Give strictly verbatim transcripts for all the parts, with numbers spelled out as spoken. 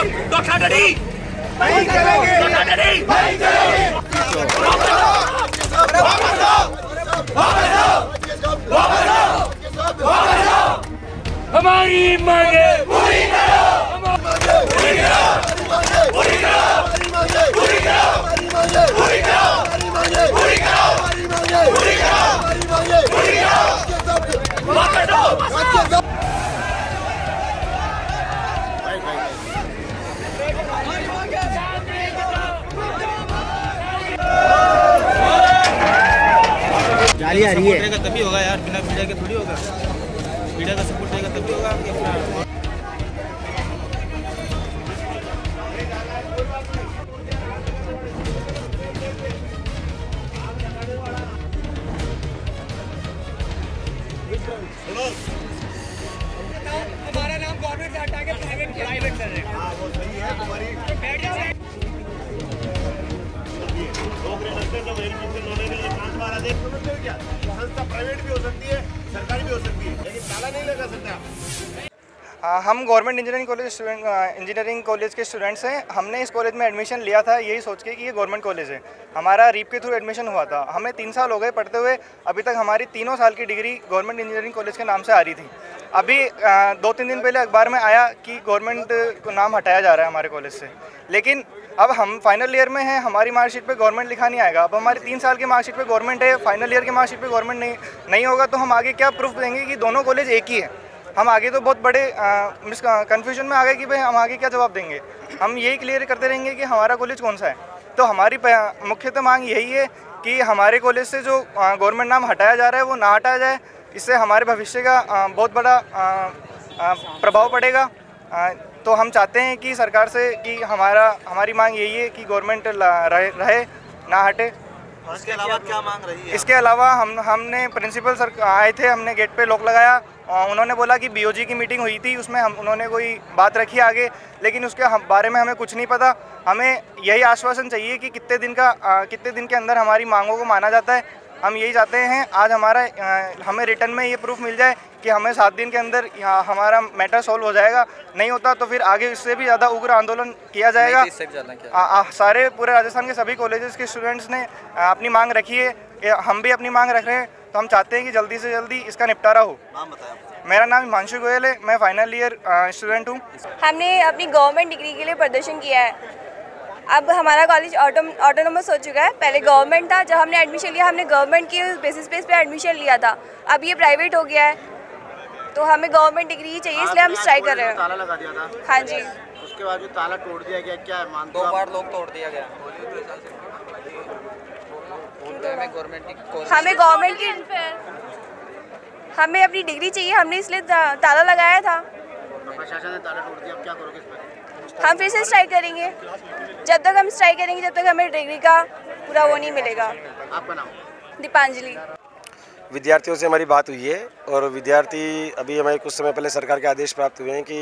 हमारी मांगे पूरी करो, पूरी करो, पूरी करो, पूरी करो, पूरी करो, पूरी करो, पूरी करो, पूरी करो, वापस आओ। गाली आ रही है रहेगा तभी होगा यार, बिना मीडिया के थोड़ी होगा। मीडिया का सपोर्ट रहेगा तभी होगा आपके। हमारा नाम गवर्नमेंट से हटा के प्राइवेट प्राइवेट कर रहे हैं। हां वो सही है तुम्हारी। बैठ जाओ नौकरी लगते तो वही किसी नौने के लिए पांच बारह देख समझते हो क्या? संस्था प्राइवेट भी हो सकती है, सरकारी भी हो सकती है, लेकिन ताला नहीं लगा सकते। हम government engineering college student engineering college के स्टूडेंट्स हैं। हमने इस कॉलेज में एडमिशन लिया था यही सोच के कि ये गवर्नमेंट कॉलेज है। हमारा रीप के थ्रू एडमिशन हुआ था। हमें तीन साल हो गए पढ़ते हुए, अभी तक हमारी तीनों साल की डिग्री गवर्नमेंट इंजीनियरिंग कॉलेज के नाम से आ रही थी। अभी दो तीन दिन पहले अखबार में आया कि गवर्नमेंट को नाम हटाया जा रहा है हमारे कॉलेज से, लेकिन अब हम फाइनल ईयर में हैं, हमारी मार्कशीट पे गवर्नमेंट लिखा नहीं आएगा। अब हमारी तीन साल की मार्कशीट पे गवर्नमेंट है, फाइनल ईयर की मार्कशीट पे गवर्नमेंट नहीं नहीं होगा तो हम आगे क्या प्रूफ देंगे कि दोनों कॉलेज एक ही है? हम आगे तो बहुत बड़े मिस कन्फ्यूजन में आ गए कि भाई हम आगे क्या जवाब देंगे। हम यही क्लियर करते रहेंगे कि हमारा कॉलेज कौन सा है। तो हमारी मुख्यतः मांग यही है कि हमारे कॉलेज से जो गवर्नमेंट नाम हटाया जा रहा है वो ना हटाया जाए। इससे हमारे भविष्य का बहुत बड़ा प्रभाव पड़ेगा। तो हम चाहते हैं कि सरकार से कि हमारा हमारी मांग यही है कि गवर्नमेंट रहे, रहे ना हटे। इसके अलावा क्या मांग रही है? इसके अलावा हम हमने प्रिंसिपल सर आए थे, हमने गेट पे लॉक लगाया। उन्होंने बोला कि बीओजी की मीटिंग हुई थी, उसमें हम उन्होंने कोई बात रखी आगे, लेकिन उसके हम, बारे में हमें कुछ नहीं पता। हमें यही आश्वासन चाहिए कि कितने दिन का आ, कितने दिन के अंदर हमारी मांगों को माना जाता है। हम यही चाहते हैं आज हमारा आ, हमें रिटर्न में ये प्रूफ मिल जाए कि हमें सात दिन के अंदर हमारा मैटर सॉल्व हो जाएगा। नहीं होता तो फिर आगे इससे भी ज़्यादा उग्र आंदोलन किया जाएगा। आ, आ, सारे पूरे राजस्थान के सभी कॉलेजेस के स्टूडेंट्स ने आ, अपनी मांग रखी है, हम भी अपनी मांग रख रहे हैं। तो हम चाहते हैं कि जल्दी से जल्दी इसका निपटारा हो। नाम बताया? मेरा नाम मांशु गोयल है, मैं फाइनल ईयर स्टूडेंट हूँ। हमने अपनी गवर्नमेंट डिग्री के लिए प्रदर्शन किया है। अब हमारा कॉलेज ऑटो ऑटोनोमस हो चुका है। पहले गवर्नमेंट था, जब हमने एडमिशन लिया हमने गवर्नमेंट के बेसिस पे एडमिशन लिया था, अब ये प्राइवेट हो गया है। तो हमें गवर्नमेंट डिग्री ही चाहिए, इसलिए हम स्ट्राइक कर रहे हैं। ताला लगा दिया था। हाँ जी, उसके बाद ताला तोड़ दिया गया। क्या दो बार लोग तोड़ दिया गया? हमें गवर्नमेंट की हमें गवर्नमेंट की हमें अपनी डिग्री चाहिए, हमने इसलिए ताला लगाया था। प्रशासन ने ताला तोड़ दिया, अब क्या करोगे इस पर? हम फिर से स्ट्राइक करेंगे। जब तक हम स्ट्राइक करेंगे जब तक हमें डिग्री का पूरा वो नहीं मिलेगा। आपका नाम? दीपांजलि। विद्यार्थियों से हमारी बात हुई है और विद्यार्थी अभी हमारे कुछ समय पहले सरकार के आदेश प्राप्त हुए हैं कि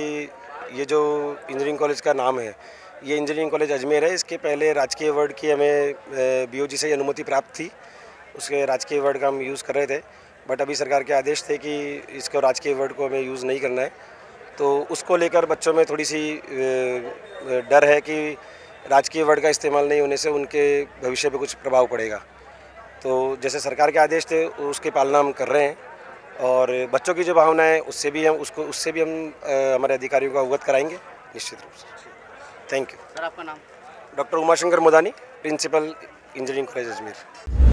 ये जो इंजीनियरिंग कॉलेज का नाम है ये इंजीनियरिंग कॉलेज अजमेर है। इसके पहले राजकीय वर्ड की हमें बीओजी से अनुमति प्राप्त थी, उसके राजकीय वर्ड का हम यूज़ कर रहे थे, बट अभी सरकार के आदेश थे कि इसको राजकीय वर्ड को हमें यूज़ नहीं करना है। तो उसको लेकर बच्चों में थोड़ी सी डर है कि राजकीय वर्ड का इस्तेमाल नहीं होने से उनके भविष्य पर कुछ प्रभाव पड़ेगा। तो जैसे सरकार के आदेश थे उसकी पालना हम कर रहे हैं और बच्चों की जो भावना है उससे भी हम उसको उससे भी हम हमारे अधिकारियों को अवगत कराएंगे निश्चित रूप से। Thank you sir. आपका नाम? Doctor Umashankar Modani, principal engineering college Ajmer.